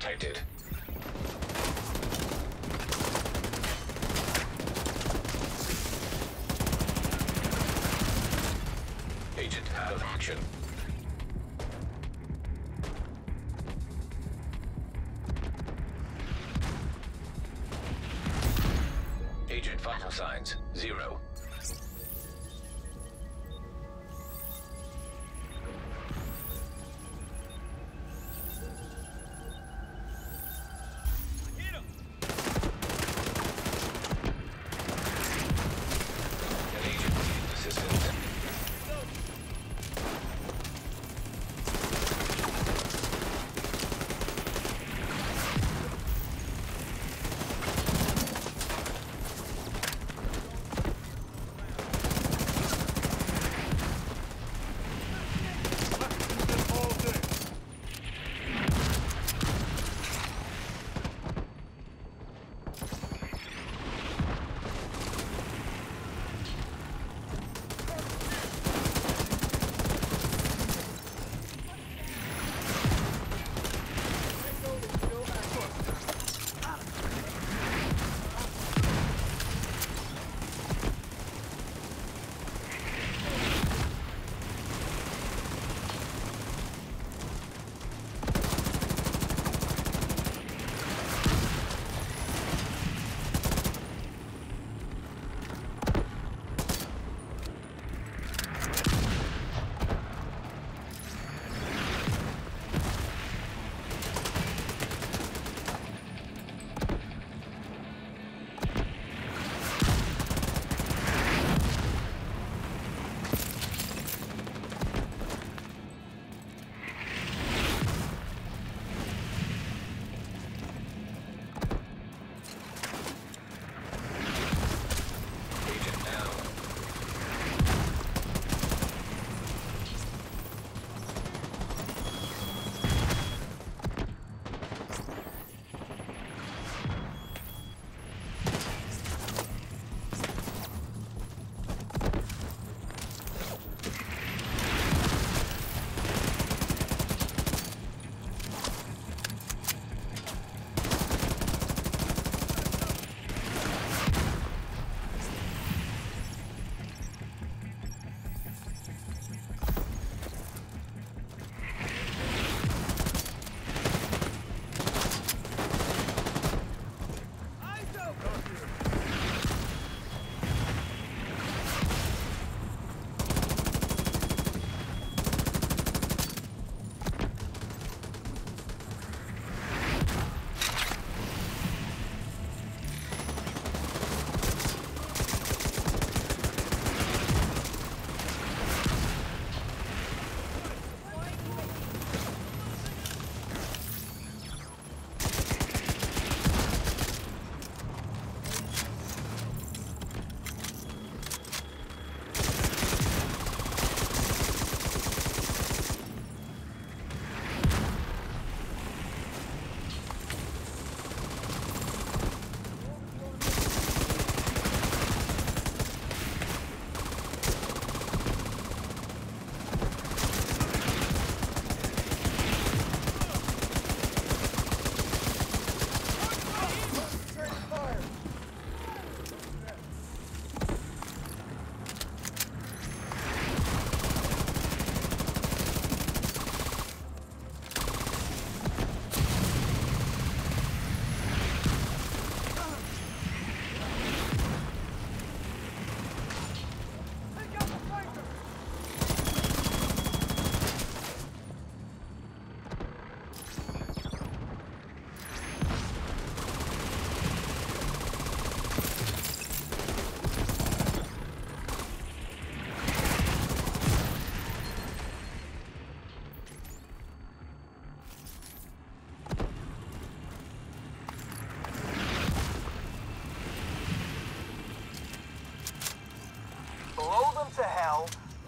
contacted. Agent out of action. Agent vital signs, 0.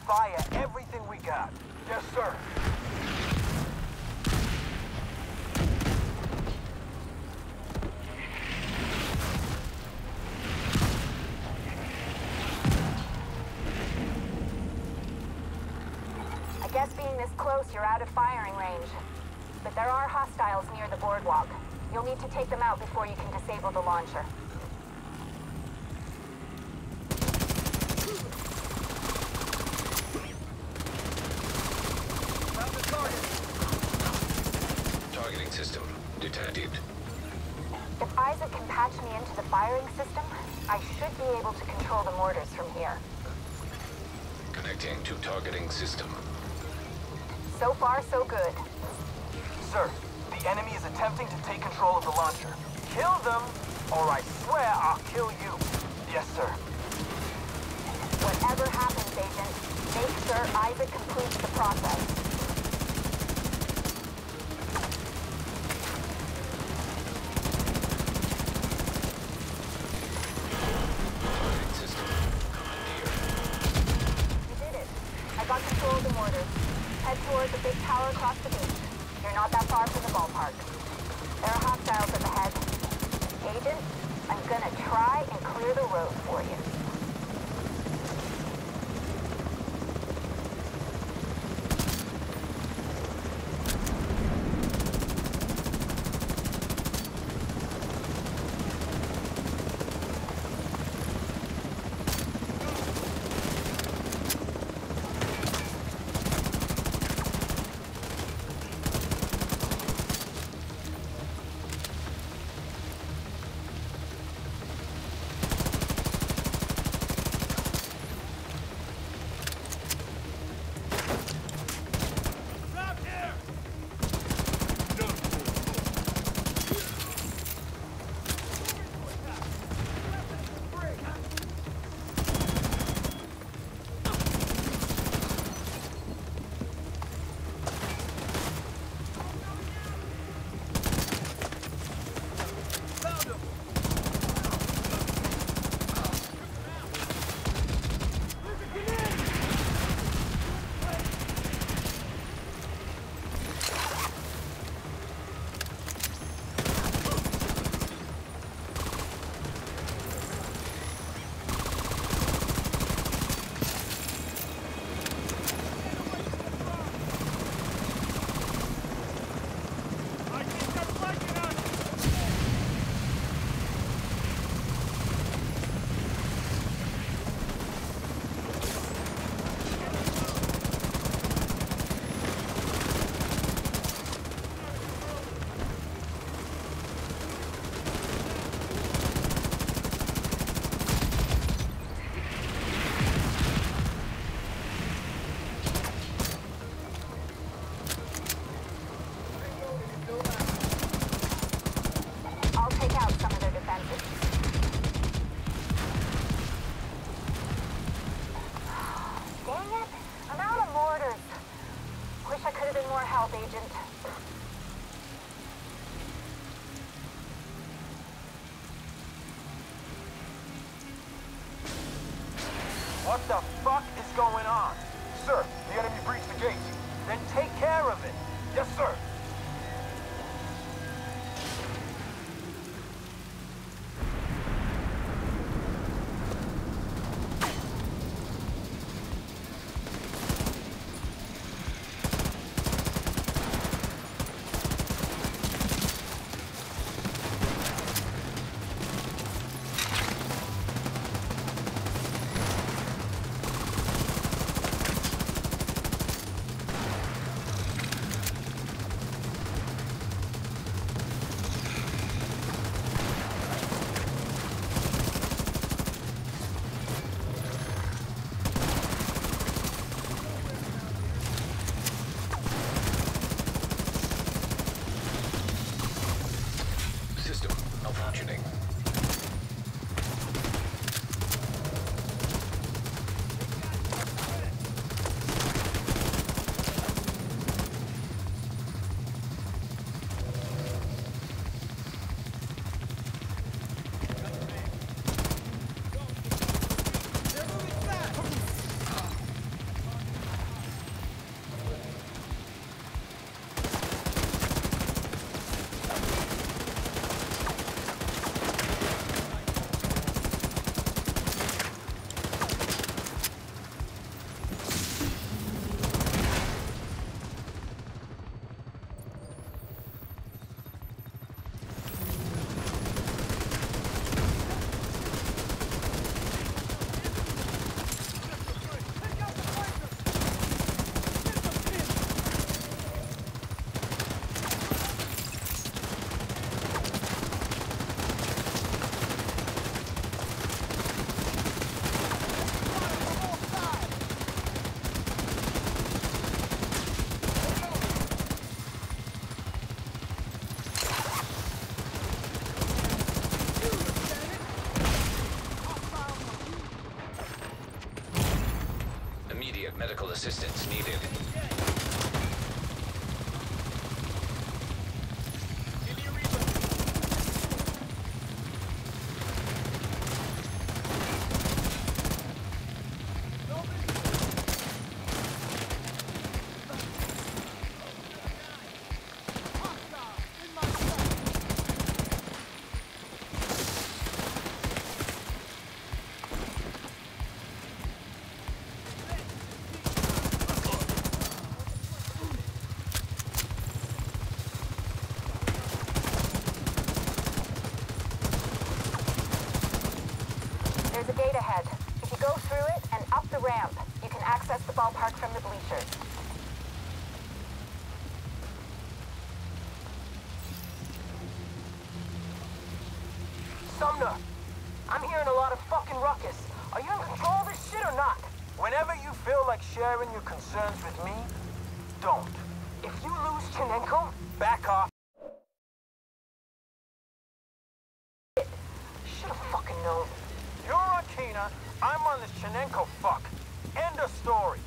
Fire everything we got. Yes, sir. I guess being this close, you're out of firing range. but there are hostiles near the boardwalk. You'll need to take them out before you can disable the launcher. Targeting system detected. If Isaac can patch me into the firing system, I should be able to control the mortars from here. Connecting to targeting system. So far, so good. Sir, the enemy is attempting to take control of the launcher. Kill them, or I swear I'll kill you. Yes, sir. Whatever happens, Agent, make sure Isaac completes the process. What the fuck is going on? Sir, the enemy breached the gate. Then take care of it. Yes, sir. Assistance needed. Ballpark from the bleachers. Sumner, I'm hearing a lot of fucking ruckus. Are you in control of this shit or not? Whenever you feel like sharing your concerns with me, don't. If you lose Chernenko, back off. Should've fucking known. You're on Tina, I'm on this Chernenko fuck. End of story.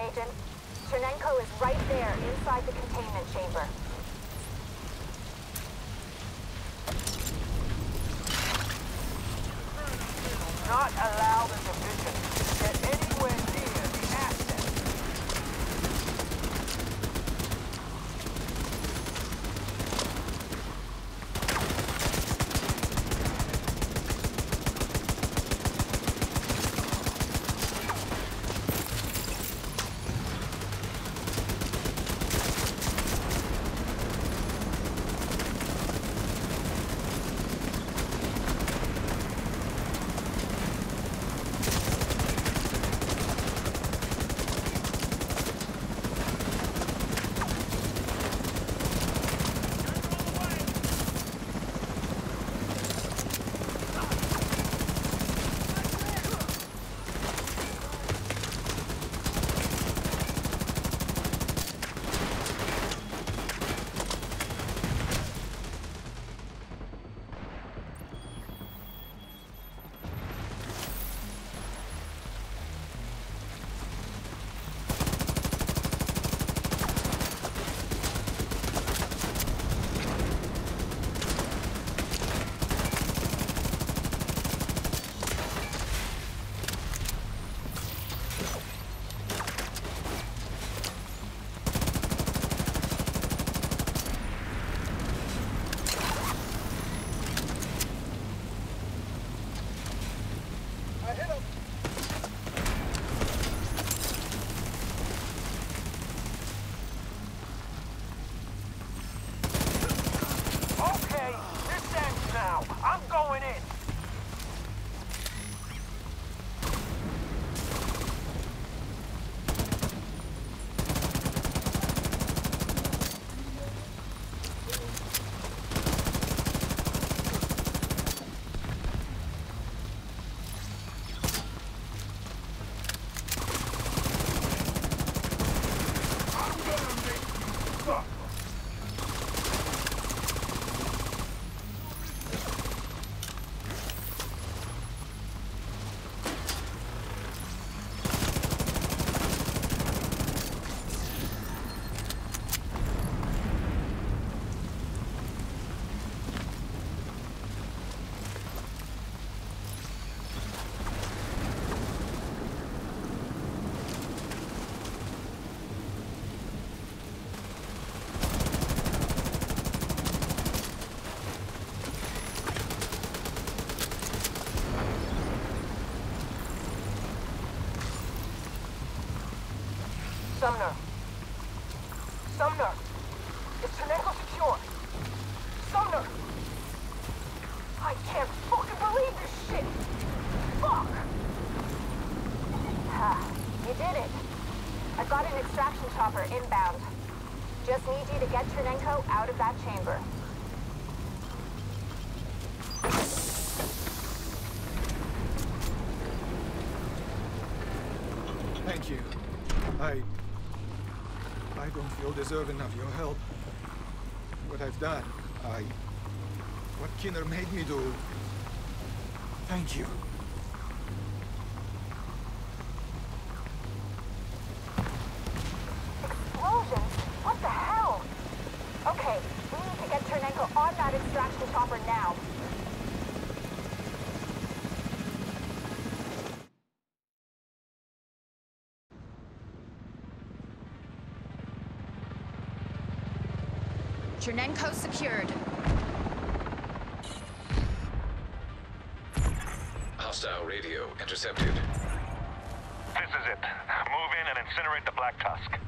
Agent, Chernenko is right there inside the containment chamber. Not allow the division to get anywhere near the asset. Sumner. Sumner! Is Chernenko secure? Sumner! I can't fucking believe this shit! Fuck! Ha, you did it. I've got an extraction chopper inbound. Just need you to get Chernenko out of that chamber. Thank you. I don't feel deserving of your help. What I've done, what Skinner made me do. Thank you. Explosions? What the hell? Okay, we need to get Chernenko on that extraction chopper now. Chernenko secured. Hostile radio intercepted. This is it. Move in and incinerate the Black Tusk.